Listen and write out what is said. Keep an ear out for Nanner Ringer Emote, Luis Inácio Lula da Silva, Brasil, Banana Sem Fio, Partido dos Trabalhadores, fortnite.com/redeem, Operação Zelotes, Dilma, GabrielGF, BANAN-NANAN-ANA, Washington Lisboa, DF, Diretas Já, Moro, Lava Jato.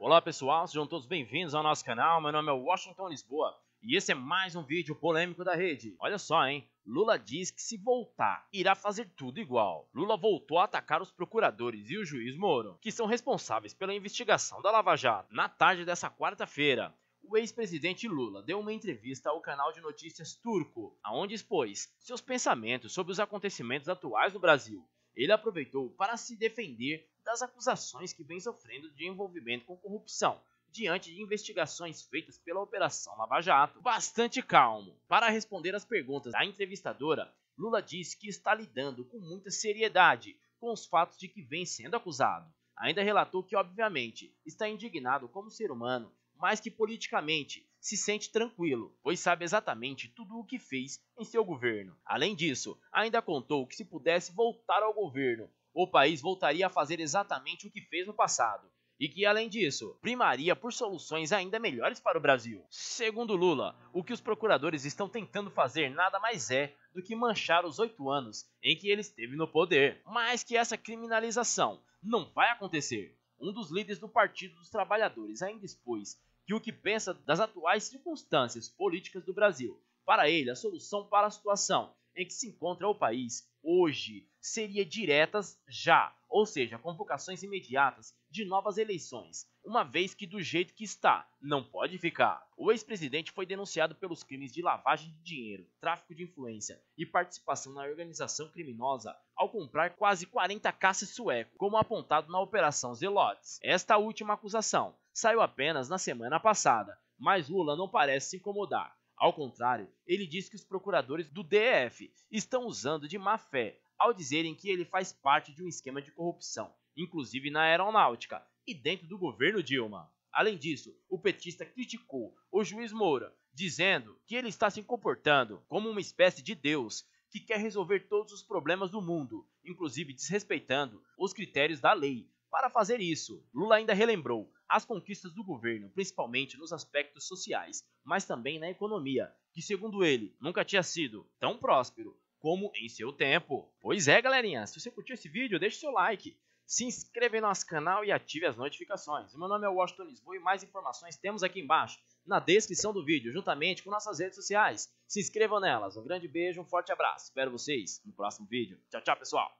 Olá pessoal, sejam todos bem-vindos ao nosso canal, meu nome é Washington Lisboa e esse é mais um vídeo polêmico da rede. Olha só, hein? Lula diz que se voltar, irá fazer tudo igual. Lula voltou a atacar os procuradores e o juiz Moro, que são responsáveis pela investigação da Lava Jato. Na tarde dessa quarta-feira, o ex-presidente Lula deu uma entrevista ao canal de notícias turco, aonde expôs seus pensamentos sobre os acontecimentos atuais no Brasil. Ele aproveitou para se defender das acusações que vem sofrendo de envolvimento com corrupção, diante de investigações feitas pela Operação Lava Jato. Bastante calmo. Para responder às perguntas da entrevistadora, Lula disse que está lidando com muita seriedade com os fatos de que vem sendo acusado. Ainda relatou que, obviamente, está indignado como ser humano, mas que politicamente se sente tranquilo, pois sabe exatamente tudo o que fez em seu governo. Além disso, ainda contou que se pudesse voltar ao governo, o país voltaria a fazer exatamente o que fez no passado e que, além disso, primaria por soluções ainda melhores para o Brasil. Segundo Lula, o que os procuradores estão tentando fazer nada mais é do que manchar os 8 anos em que ele esteve no poder, mas que essa criminalização não vai acontecer. Um dos líderes do Partido dos Trabalhadores ainda expôs que o que pensa das atuais circunstâncias políticas do Brasil. Para ele, a solução para a situação em que se encontra o país hoje seria diretas já, ou seja, convocações imediatas de novas eleições, uma vez que do jeito que está, não pode ficar. O ex-presidente foi denunciado pelos crimes de lavagem de dinheiro, tráfico de influência e participação na organização criminosa ao comprar quase 40 caças suecos, como apontado na Operação Zelotes. Esta última acusação saiu apenas na semana passada, mas Lula não parece se incomodar. Ao contrário, ele diz que os procuradores do DF estão usando de má fé ao dizerem que ele faz parte de um esquema de corrupção, inclusive na aeronáutica e dentro do governo Dilma. Além disso, o petista criticou o juiz Moura, dizendo que ele está se comportando como uma espécie de Deus que quer resolver todos os problemas do mundo, inclusive desrespeitando os critérios da lei. Para fazer isso, Lula ainda relembrou as conquistas do governo, principalmente nos aspectos sociais, mas também na economia, que segundo ele, nunca tinha sido tão próspero como em seu tempo. Pois é, galerinha, se você curtiu esse vídeo, deixe seu like, se inscreva no nosso canal e ative as notificações. Meu nome é Washington Lisboa e mais informações temos aqui embaixo, na descrição do vídeo, juntamente com nossas redes sociais. Se inscrevam nelas. Um grande beijo, um forte abraço. Espero vocês no próximo vídeo. Tchau, tchau, pessoal.